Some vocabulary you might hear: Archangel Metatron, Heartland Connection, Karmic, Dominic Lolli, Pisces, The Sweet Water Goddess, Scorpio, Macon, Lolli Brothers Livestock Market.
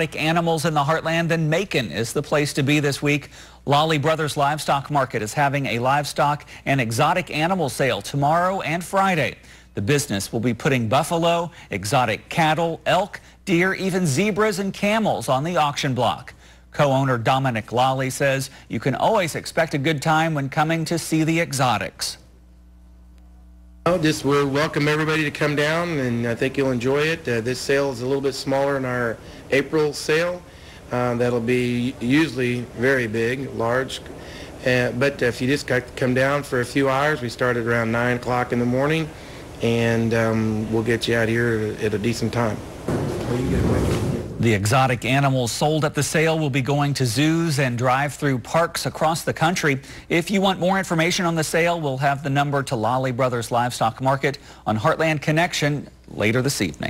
exotic animals in the heartland, then Macon is the place to be this week. Lolli Brothers Livestock Market is having a livestock and exotic animal sale tomorrow and Friday. The business will be putting buffalo, exotic cattle, elk, deer, even zebras and camels on the auction block. Co-owner Dominic Lolli says you can always expect a good time when coming to see the exotics. Just we'll welcome everybody to come down, and I think you'll enjoy it. This sale is a little bit smaller than our April sale. That'll be usually very big, large. But if you just got to come down for a few hours, we start at around 9 o'clock in the morning, and we'll get you out here at a decent time. The exotic animals sold at the sale will be going to zoos and drive-through parks across the country. If you want more information on the sale, we'll have the number to Lolli Brothers Livestock Market on Heartland Connection later this evening.